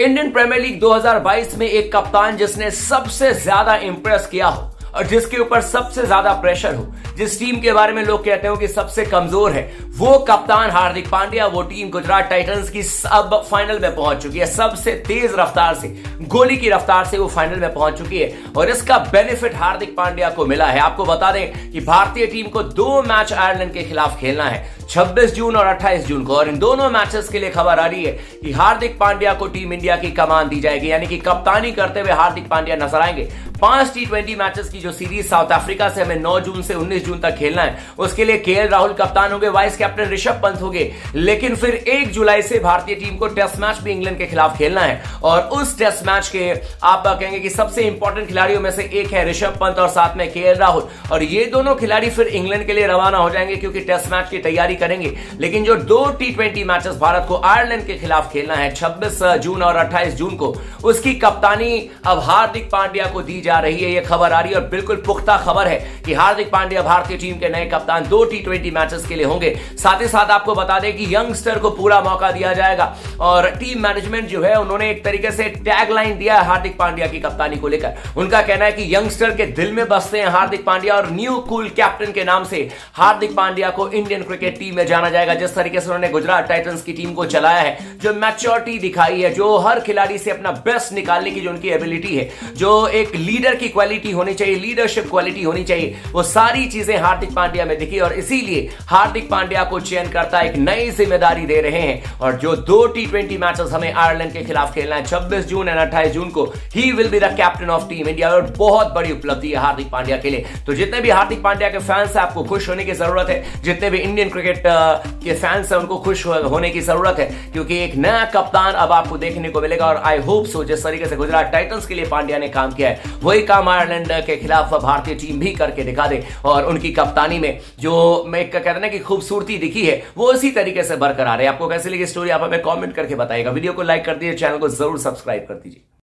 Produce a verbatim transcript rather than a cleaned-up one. Indian premiere league दो हज़ार बाईस में एक कप्तान जिसने सबसे ज्यादा इंप्रेस किया हो और जिसके ऊपर सबसे ज्यादा प्रेशर हो, जिस टीम के बारे में लोग कहते हो कि सबसे कमजोर है, वो कप्तान हार्दिक पांड्या, वो टीम गुजरात टाइटंस की सब फाइनल में पहुंच चुकी है। सबसे तेज रफ्तार से, गोली की रफ्तार से वो फाइनल में पहुंच चुकी है और इसका बेनिफिट हार्दिक पांड्या को मिला है। आपको बता दें कि भारतीय टीम को दो मैच आयरलैंड के खिलाफ खेलना है, छब्बीस जून और अट्ठाईस जून को, और इन दोनों मैचेस के लिए खबर आ रही है कि हार्दिक पांड्या को टीम इंडिया की कमान दी जाएगी, यानी कि कप्तानी करते हुए हार्दिक पांड्या नजर आएंगे। पांच टी ट्वेंटी मैचेस की जो सीरीज साउथ अफ्रीका से हमें नौ जून से उन्नीस जून तक खेलना है, उसके लिए केएल राहुल कप्तान होंगे, वाइस कैप्टन ऋषभ पंत होंगे, लेकिन फिर एक जुलाई से भारतीय टीम को टेस्ट मैच भी इंग्लैंड के खिलाफ खेलना है और उस टेस्ट मैच के आप कहेंगे कि सबसे इंपॉर्टेंट खिलाड़ियों में से एक है ऋषभ पंत और साथ में केएल राहुल, और ये दोनों खिलाड़ी फिर इंग्लैंड के लिए रवाना हो जाएंगे क्योंकि टेस्ट मैच की तैयारी करेंगे। लेकिन जो दो टी ट्वेंटी मैचेस भारत को आयरलैंड के खिलाफ खेलना है छब्बीस जून और अट्ठाईस जून को, उसकी कप्तानी अब हार्दिक पांड्या को दी जा रही है, यह खबर आ रही है। और बिल्कुल पुख्ता खबर है कि हार्दिक पांड्या भारतीय टीम के नए कप्तान दो टी ट्वेंटी मैचेस के लिए होंगे। साथ ही साथ आपको बता दें कि यंगस्टर को पूरा मौका दिया जाएगा और टीम मैनेजमेंट जो है उन्होंने एक तरीके से टैगलाइन दिया है हार्दिक पांड्या की कप्तानी को लेकर। उनका कहना है कि यंगस्टर के दिल में बसते हैं हार्दिक पांड्या और न्यू कूल कैप्टन के नाम से हार्दिक पांड्या को इंडियन क्रिकेट टीम में जाना जाएगा। जिस तरीके से उन्होंने गुजरात टाइटंस की टीम को चलाया है, जो मैच्योरिटी दिखाई है, जो हर खिलाड़ी से अपना बेस्ट निकालने की जो उनकी एबिलिटी है, जो एक लीडर की क्वालिटी होनी चाहिए, लीडरशिप क्वालिटी होनी चाहिए, वो सारी चीजें हार्दिक पांड्या में दिखी और इसीलिए हार्दिक पांड्या को चयन करता एक नई जिम्मेदारी दे रहे हैं। और जो दो टी ट्वेंटी मैचेस हमें आयरलैंड के खिलाफ खेलना है छब्बीस जून और अट्ठाईस जून को, ही will be the captain of team India, और बहुत बड़ी उपलब्धि है हार्दिक पांड्या के लिए। तो जितने भी हार्दिक पांड्या के फैंस है आपको खुश होने की जरूरत है, जितने भी इंडियन क्रिकेट के फैंस है उनको खुश होने की जरूरत है, क्योंकि एक नया कप्तान अब आपको देखने को मिलेगा। और आई होप सो जिस तरीके से गुजरात टाइटंस के लिए पांड्या ने काम किया है, वही काम आयरलैंड के खिलाफ भारतीय टीम भी करके दिखा दे और उनकी कप्तानी में जो मैं कहते हैं ना कि खूबसूरती दिखी है वो इसी तरीके से बरकरार है। आपको कैसी लगी स्टोरी आप हमें कमेंट करके बताइएगा। वीडियो को लाइक कर दीजिए, चैनल को जरूर सब्सक्राइब कर दीजिए।